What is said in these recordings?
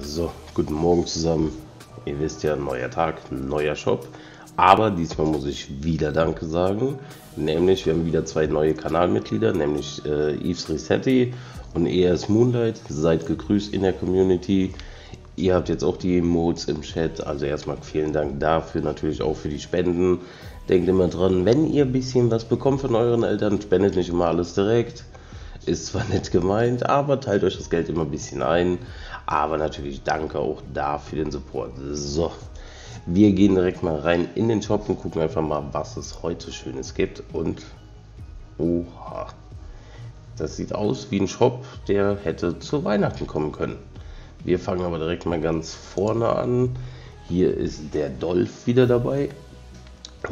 So, guten Morgen zusammen. Ihr wisst ja, neuer Tag, neuer Shop. Aber diesmal muss ich wieder Danke sagen. Nämlich, wir haben wieder zwei neue Kanalmitglieder, nämlich Yves Resetti und ES Moonlight. Seid gegrüßt in der Community. Ihr habt jetzt auch die Emotes im Chat. Also erstmal vielen Dank dafür, natürlich auch für die Spenden. Denkt immer dran, wenn ihr ein bisschen was bekommt von euren Eltern, spendet nicht immer alles direkt. Ist zwar nett gemeint, aber teilt euch das Geld immer ein bisschen ein. Aber natürlich danke auch da für den Support. So, wir gehen direkt mal rein in den Shop und gucken einfach mal, was es heute Schönes gibt. Und, oha, das sieht aus wie ein Shop, der hätte zu Weihnachten kommen können. Wir fangen aber direkt mal ganz vorne an. Hier ist der Dolph wieder dabei.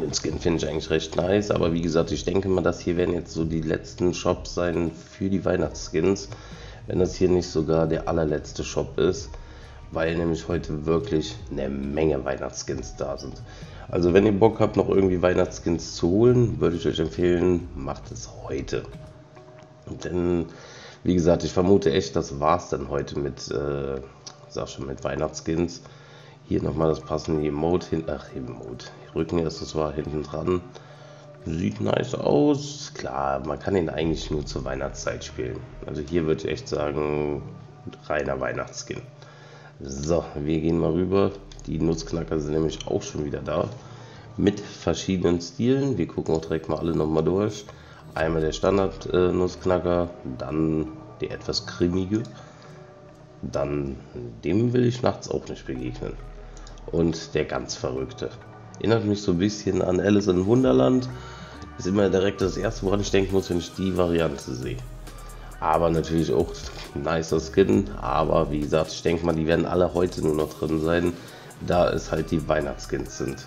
Den Skin finde ich eigentlich recht nice, aber wie gesagt, ich denke mal, dass hier werden jetzt so die letzten Shops sein für die Weihnachtsskins, wenn das hier nicht sogar der allerletzte Shop ist, weil nämlich heute wirklich eine Menge Weihnachtsskins da sind. Also wenn ihr Bock habt, noch irgendwie Weihnachtsskins zu holen, würde ich euch empfehlen, macht es heute. Denn, wie gesagt, ich vermute echt, das war's dann heute mit, mit Weihnachtsskins. Hier nochmal das passende Emote, Rücken war hinten dran. Sieht nice aus. Klar, man kann ihn eigentlich nur zur Weihnachtszeit spielen. Also hier würde ich echt sagen, reiner Weihnachtsskin. So, wir gehen mal rüber. Die Nussknacker sind nämlich auch schon wieder da. Mit verschiedenen Stilen. Wir gucken auch direkt mal alle nochmal durch. Einmal der Standard Nussknacker, dann der etwas grimmige. Dann dem will ich nachts auch nicht begegnen. Und der ganz Verrückte. Erinnert mich so ein bisschen an Alice in Wunderland. Ist immer direkt das erste, woran ich denken muss, wenn ich die Variante sehe. Aber natürlich auch nicer Skin. Aber wie gesagt, ich denke mal, die werden alle heute nur noch drin sein, da es halt die Weihnachtsskins sind.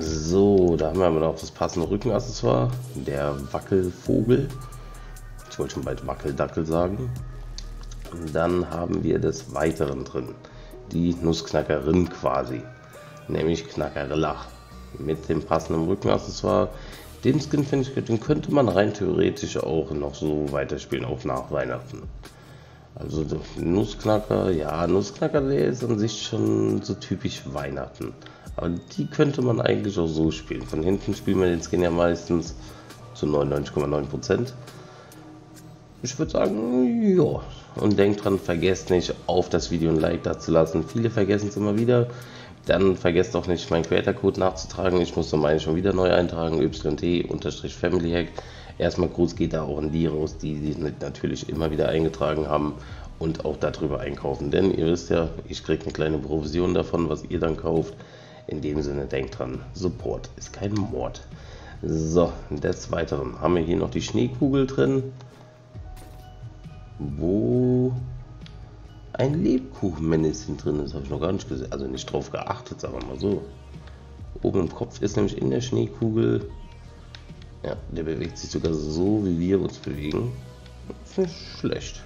So, da haben wir aber noch das passende Rückenaccessoire. Der Wackelvogel. Ich wollte schon bald Wackeldackel sagen. Dann haben wir des Weiteren drin. Die Nussknackerin quasi. Nämlich Knackerilla. Mit dem passenden Rückenaccessoire. Den Skin finde ich, den könnte man rein theoretisch auch noch so weiterspielen, auch nach Weihnachten. Also Nussknacker, ja, Nussknacker, der ist an sich schon so typisch Weihnachten. Aber die könnte man eigentlich auch so spielen. Von hinten spielen wir den Skin ja meistens zu 99,9%. Ich würde sagen, ja. Und denkt dran, vergesst nicht, auf das Video ein Like da zu lassen. Viele vergessen es immer wieder. Dann vergesst auch nicht, meinen Creator-Code nachzutragen. Ich muss meine schon wieder neu eintragen. YT-FamilyHack. Erstmal Gruß geht da auch an die raus, die natürlich immer wieder eingetragen haben und auch darüber einkaufen. Denn ihr wisst ja, ich kriege eine kleine Provision davon, was ihr dann kauft. In dem Sinne, denkt dran, Support ist kein Mord. So, des Weiteren haben wir hier noch die Schneekugel drin, wo ein Lebkuchenmännchen drin ist, habe ich noch gar nicht gesehen, also nicht drauf geachtet, sagen wir mal so. Oben im Kopf ist nämlich in der Schneekugel, ja, der bewegt sich sogar so, wie wir uns bewegen. Ist nicht schlecht.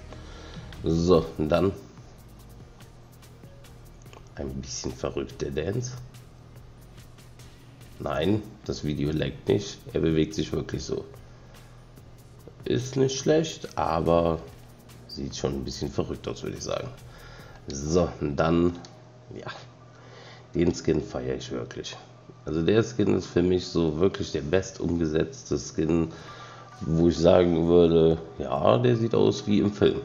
So, dann ein bisschen verrückt der Dance. Nein, das Video laggt nicht, er bewegt sich wirklich so. Ist nicht schlecht, aber sieht schon ein bisschen verrückt aus, würde ich sagen. So, dann, ja, den Skin feiere ich wirklich. Also der Skin ist für mich so wirklich der best umgesetzte Skin, wo ich sagen würde, ja, der sieht aus wie im Film.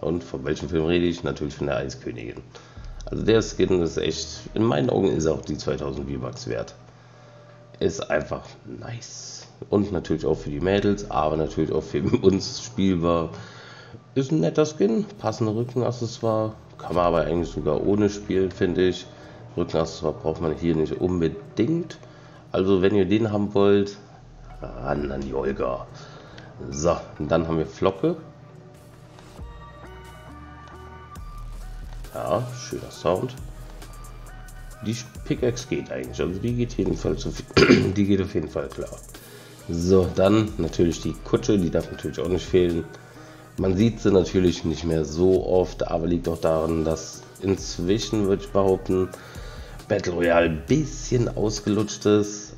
Und von welchem Film rede ich? Natürlich von der Eiskönigin. Also der Skin ist echt, in meinen Augen ist er auch die 2000 V-Bucks wert. Ist einfach nice. Und natürlich auch für die Mädels, aber natürlich auch für uns spielbar. Ist ein netter Skin, passende Rückenaccessoire, kann man aber eigentlich sogar ohne spielen, finde ich. Rückenaccessoire braucht man hier nicht unbedingt. Also wenn ihr den haben wollt, ran an die Olga. So, und dann haben wir Flocke. Ja, schöner Sound. Die Pickaxe geht eigentlich, also die geht jedenfalls so viel. Die geht auf jeden Fall klar. So, dann natürlich die Kutsche, die darf natürlich auch nicht fehlen. Man sieht sie natürlich nicht mehr so oft, aber liegt auch daran, dass inzwischen, würde ich behaupten, Battle Royale ein bisschen ausgelutscht ist.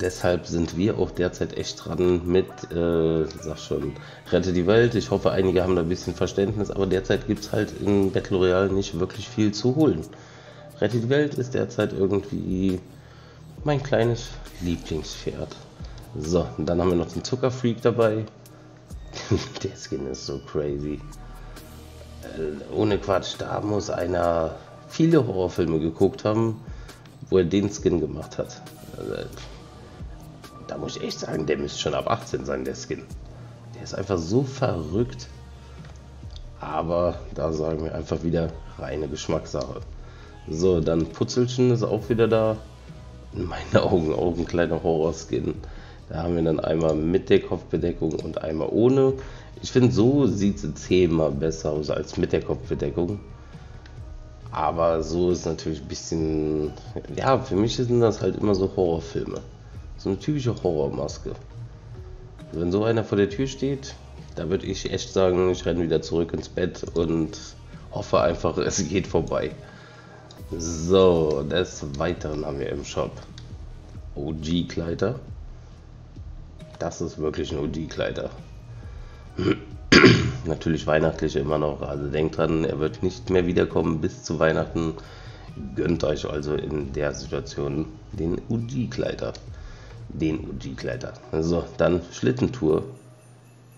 deshalb sind wir auch derzeit echt dran mit, sag schon, Rettet die Welt. Ich hoffe, einige haben da ein bisschen Verständnis, aber derzeit gibt es halt in Battle Royale nicht wirklich viel zu holen. Rettet die Welt ist derzeit irgendwie mein kleines Lieblingspferd. So, und dann haben wir noch den Zuckerfreak dabei. Der Skin ist so crazy. Ohne Quatsch, da muss einer viele Horrorfilme geguckt haben, wo er den Skin gemacht hat. Also, da muss ich echt sagen, der müsste schon ab 18 sein, der Skin. Der ist einfach so verrückt. Aber da sagen wir einfach wieder reine Geschmackssache. So, dann Putzelchen ist auch wieder da. In meinen Augen auch ein kleiner Horror-Skin. Da haben wir dann einmal mit der Kopfbedeckung und einmal ohne. Ich finde, so sieht es jetzt zehnmal besser aus als mit der Kopfbedeckung. Aber so ist natürlich ein bisschen... Ja, für mich sind das halt immer so Horrorfilme. So eine typische Horrormaske. Wenn so einer vor der Tür steht, da würde ich echt sagen, ich renne wieder zurück ins Bett und hoffe einfach, es geht vorbei. So, des Weiteren haben wir im Shop OG-Kleider. Das ist wirklich ein OG-Kleider. Natürlich weihnachtlich immer noch, also denkt dran, er wird nicht mehr wiederkommen bis zu Weihnachten. Gönnt euch also in der Situation den UG-Gleiter. So, dann Schlittentour.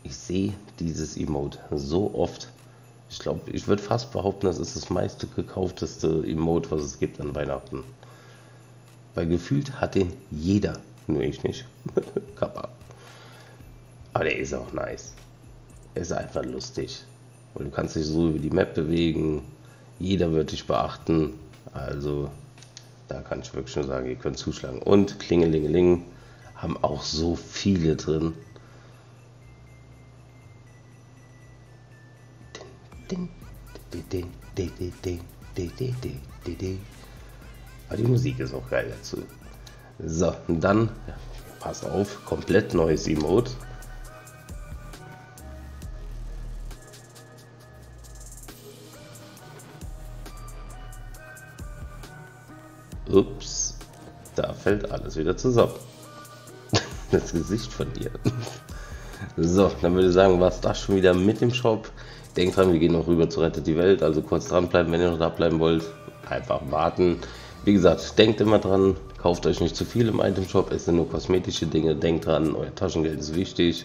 Ich sehe dieses Emote so oft. Ich glaube, ich würde fast behaupten, das ist das meiste gekaufteste Emote, was es gibt an Weihnachten. Weil gefühlt hat den jeder, nur ich nicht. Kappa. Aber der ist auch nice. Ist einfach lustig. Und du kannst dich so über die Map bewegen. Jeder wird dich beachten. Also, da kann ich wirklich nur sagen, ihr könnt zuschlagen. Und Klingelingeling haben auch so viele drin. Aber die Musik ist auch geil dazu. So, und dann, ja, pass auf, komplett neues Emote. Ups, da fällt alles wieder zusammen. Das Gesicht von dir. So, dann würde ich sagen, war es das schon wieder mit dem Shop. Denkt dran, wir gehen noch rüber zu Rettet die Welt, also kurz dranbleiben, wenn ihr noch da bleiben wollt. Einfach warten. Wie gesagt, denkt immer dran, kauft euch nicht zu viel im Itemshop, es sind nur kosmetische Dinge. Denkt dran, euer Taschengeld ist wichtig.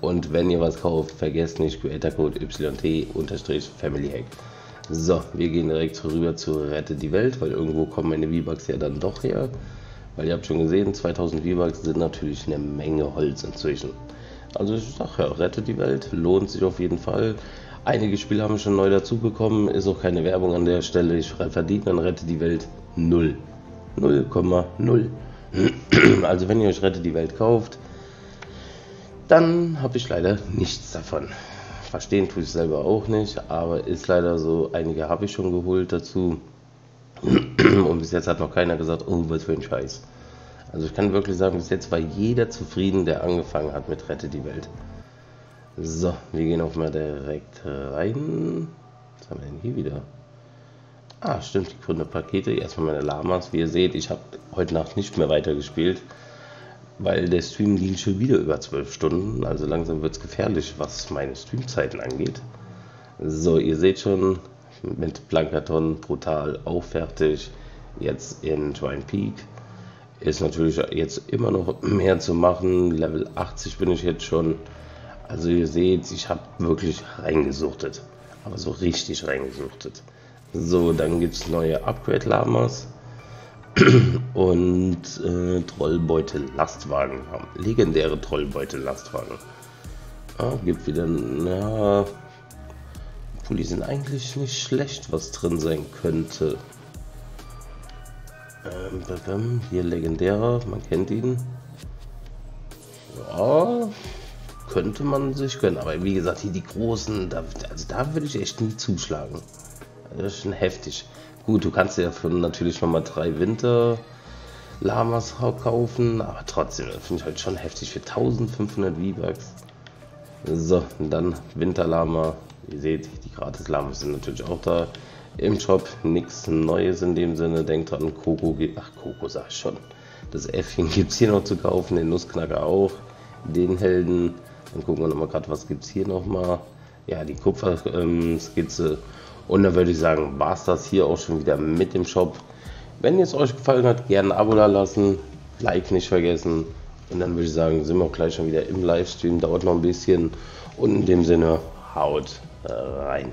Und wenn ihr was kauft, vergesst nicht Creator-Code YT-FamilyHack. So, wir gehen direkt rüber zu Rettet die Welt, weil irgendwo kommen meine V-Bucks ja dann doch her. Weil ihr habt schon gesehen, 2000 V-Bucks sind natürlich eine Menge Holz inzwischen. Also ich sag ja, Rettet die Welt, lohnt sich auf jeden Fall. Einige Spiele haben schon neu dazu bekommen, ist auch keine Werbung an der Stelle. Ich verdiene an Rettet die Welt 0. 0,0. Also wenn ihr euch Rettet die Welt kauft, dann habe ich leider nichts davon. Verstehen tue ich selber auch nicht, aber ist leider so, einige habe ich schon geholt dazu und bis jetzt hat noch keiner gesagt, oh, was für ein Scheiß. Also ich kann wirklich sagen, bis jetzt war jeder zufrieden, der angefangen hat mit Rettet die Welt. So, wir gehen auch mal direkt rein. Was haben wir denn hier wieder? Ah, stimmt, die grüne Pakete, erstmal meine Lamas. Wie ihr seht, ich habe heute Nacht nicht mehr weitergespielt, weil der Stream ging schon wieder über 12 Stunden, also langsam wird es gefährlich, was meine Streamzeiten angeht. So, ihr seht schon, mit Plankaton brutal auch fertig, jetzt in Twine Peak. Ist natürlich jetzt immer noch mehr zu machen, Level 80 bin ich jetzt schon. Also ihr seht, ich habe wirklich reingesuchtet, aber so richtig reingesuchtet. So, dann gibt es neue Upgrade-Lamas. Und Trollbeutel-Lastwagen haben. Legendäre Trollbeutel-Lastwagen. Ah, gibt wieder. Na. Obwohl die sind eigentlich nicht schlecht, was drin sein könnte. Hier legendärer, man kennt ihn. Ja. Könnte man sich gönnen. Aber wie gesagt, hier die großen. Da würde ich echt nie zuschlagen. Das ist schon heftig. Gut, du kannst ja natürlich nochmal 3 Winterlamas kaufen, aber trotzdem, das finde ich halt schon heftig für 1500 V-Bucks. So, und dann Winterlama. Ihr seht, die Gratis-Lamas sind natürlich auch da. Im Shop nichts Neues in dem Sinne. Denkt dran, Coco, sag ich schon. Das Äffchen gibt es hier noch zu kaufen, den Nussknacker auch, den Helden. Dann gucken wir nochmal gerade, was gibt es hier nochmal. Ja, die Kupfer-Skizze. Und dann würde ich sagen, war es das hier auch schon wieder mit dem Shop. Wenn es euch gefallen hat, gerne ein Abo da lassen, Like nicht vergessen. Und dann würde ich sagen, sind wir auch gleich schon wieder im Livestream, dauert noch ein bisschen. Und in dem Sinne, haut rein.